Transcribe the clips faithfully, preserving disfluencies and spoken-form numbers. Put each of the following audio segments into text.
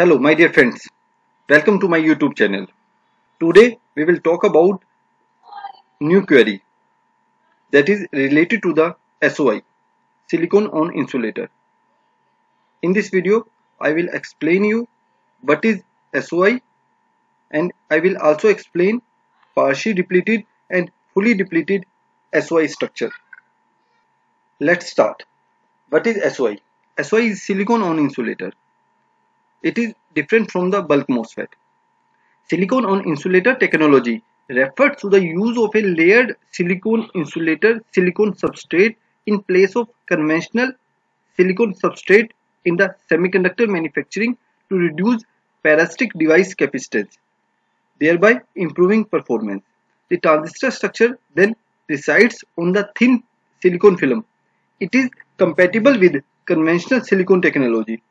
Hello my dear friends, welcome to my YouTube channel. Today we will talk about new query that is related to the S O I, Silicon on Insulator. In this video I will explain you what is S O I and I will also explain partially depleted and fully depleted S O I structure. Let's start. What is S O I? S O I is Silicon on Insulator. It is different from the bulk MOSFET. Silicon on insulator technology refers to the use of a layered silicon insulator silicon substrate in place of conventional silicon substrate in the semiconductor manufacturing to reduce parasitic device capacitance, thereby improving performance. The transistor structure then resides on the thin silicon film. It is compatible with conventional silicon technology.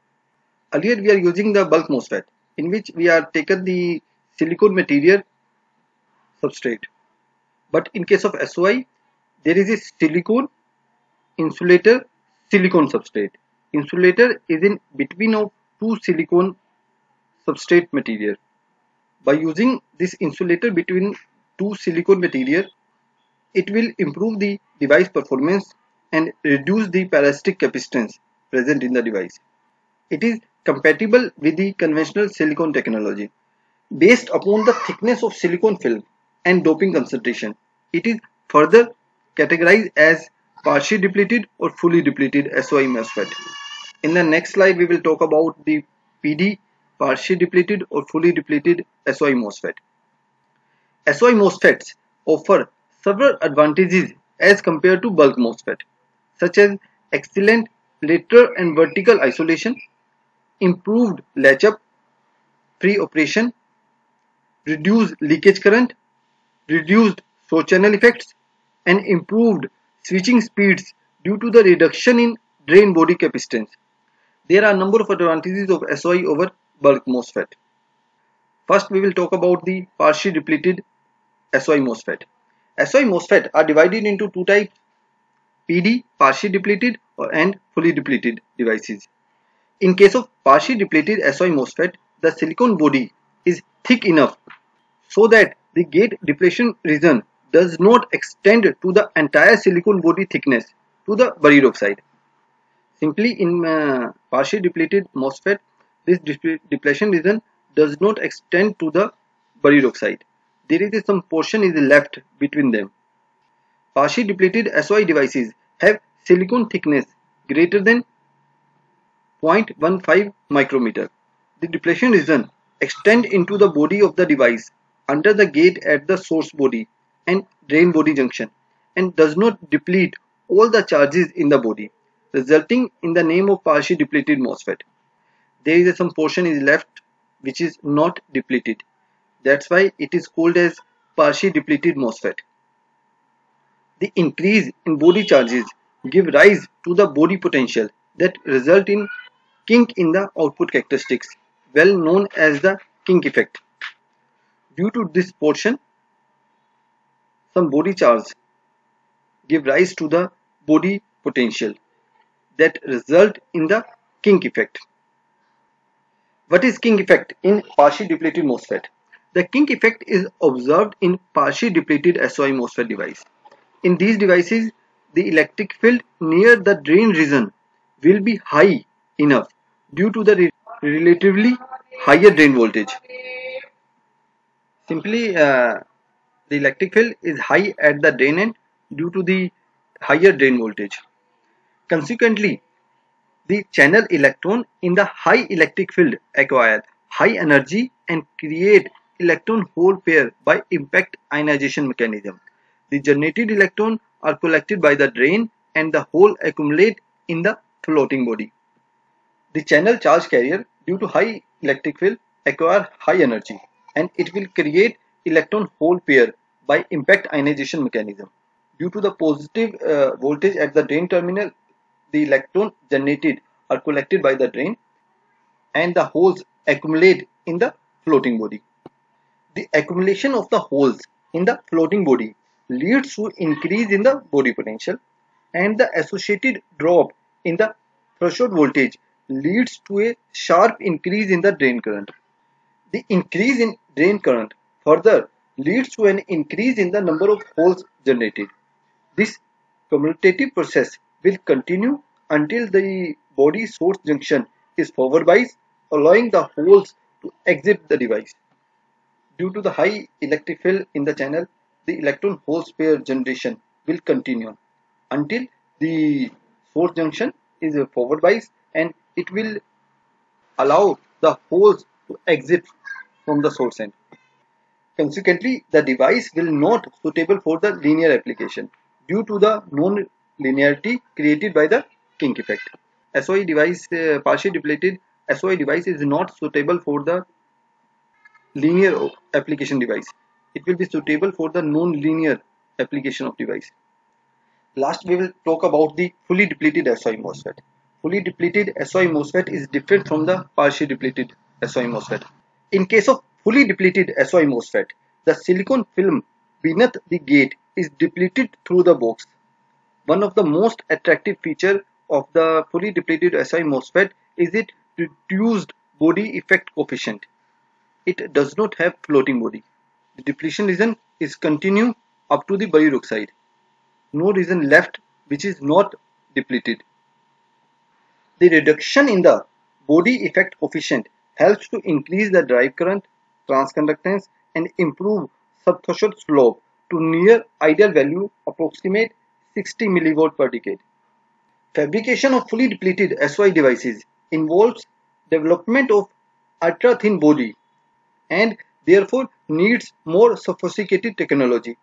Earlier we are using the bulk MOSFET, in which we are taken the silicon material substrate. But in case of S O I, there is a silicon insulator silicon substrate. Insulator is in between of two silicon substrate material. By using this insulator between two silicon material, it will improve the device performance and reduce the parasitic capacitance present in the device. It is compatible with the conventional silicon technology. Based upon the thickness of silicon film and doping concentration, it is further categorized as partially depleted or fully depleted S O I MOSFET. In the next slide, we will talk about the P D, partially depleted or fully depleted S O I MOSFET. S O I MOSFETs offer several advantages as compared to bulk MOSFET, such as excellent lateral and vertical isolation, improved latch-up, free operation, reduced leakage current, reduced source channel effects, and improved switching speeds due to the reduction in drain body capacitance. There are a number of advantages of S O I over bulk MOSFET. First, we will talk about the partially depleted S O I MOSFET. S O I MOSFET are divided into two types: P D, partially depleted, and fully depleted devices. In case of partially depleted S O I MOSFET, the silicon body is thick enough so that the gate depletion region does not extend to the entire silicon body thickness to the buried oxide. Simply, in uh, partially depleted MOSFET, this de depletion region does not extend to the buried oxide. There is some portion is left between them. Partially depleted S O I devices have silicon thickness greater than zero point one five micrometer. The depletion region extends into the body of the device under the gate at the source body and drain body junction and does not deplete all the charges in the body, resulting in the name of partially depleted MOSFET. There is some portion is left which is not depleted. That's why it is called as partially depleted MOSFET. The increase in body charges give rise to the body potential that result in kink in the output characteristics, well known as the kink effect. Due to this portion, some body charge give rise to the body potential that result in the kink effect. What is kink effect in partially depleted MOSFET? The kink effect is observed in partially depleted S O I MOSFET device. In these devices, the electric field near the drain region will be high enough due to the re relatively higher drain voltage. Simply, uh, the electric field is high at the drain end due to the higher drain voltage. Consequently, the channel electron in the high electric field acquire high energy and create electron-hole pair by impact ionization mechanism. The generated electrons are collected by the drain and the hole accumulate in the floating body. The channel charge carrier, due to high electric field, acquire high energy and it will create electron-hole pair by impact ionization mechanism. Due to the positive uh, voltage at the drain terminal, the electrons generated are collected by the drain and the holes accumulate in the floating body. The accumulation of the holes in the floating body leads to increase in the body potential and the associated drop in the threshold voltage leads to a sharp increase in the drain current. The increase in drain current further leads to an increase in the number of holes generated. This commutative process will continue until the body source junction is forward biased, allowing the holes to exit the device. Due to the high electric field in the channel, the electron hole pair generation will continue until the source junction is forward biased, and it will allow the holes to exit from the source end. Consequently, the device will not be suitable for the linear application due to the non-linearity created by the kink effect. S O I device, uh, partially depleted S O I device is not suitable for the linear application device. It will be suitable for the non-linear application of device. Last, we will talk about the fully depleted S O I MOSFET. Fully depleted S O I MOSFET is different from the partially depleted S O I MOSFET. In case of fully depleted S O I MOSFET, the silicon film beneath the gate is depleted through the box. One of the most attractive features of the fully depleted S O I MOSFET is its reduced body effect coefficient. It does not have floating body. The depletion region is continuous up to the baryonic side. No region left which is not depleted. The reduction in the body effect coefficient helps to increase the drive current, transconductance, and improve subthreshold slope to near ideal value, approximate sixty millivolt per decade. Fabrication of fully depleted S O I devices involves development of ultra-thin body and therefore needs more sophisticated technology.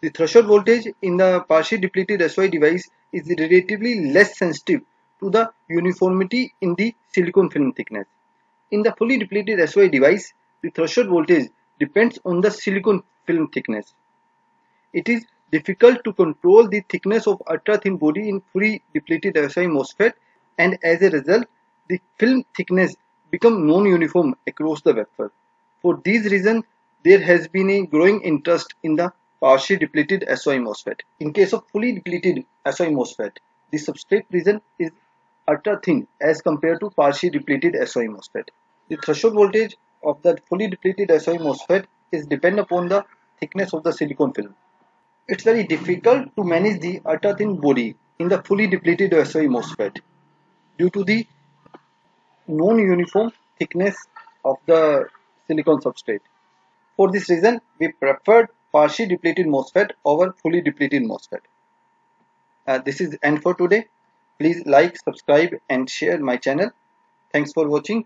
The threshold voltage in the partially depleted S O I device is relatively less sensitive to the uniformity in the silicon film thickness. In the fully depleted S O I device, the threshold voltage depends on the silicon film thickness. It is difficult to control the thickness of ultra-thin body in fully depleted S O I MOSFET, and as a result, the film thickness becomes non-uniform across the wafer. For these reasons, there has been a growing interest in the partially depleted S O I MOSFET. In case of fully depleted S O I MOSFET, the substrate region is ultra-thin as compared to partially depleted S O I MOSFET. The threshold voltage of the fully depleted S O I MOSFET is dependent upon the thickness of the silicon film. It's very difficult to manage the ultra-thin body in the fully depleted S O I MOSFET due to the non-uniform thickness of the silicon substrate. For this reason, we preferred partially depleted MOSFET over fully depleted MOSFET. Uh, this is end for today. Please like, subscribe and share my channel. Thanks for watching.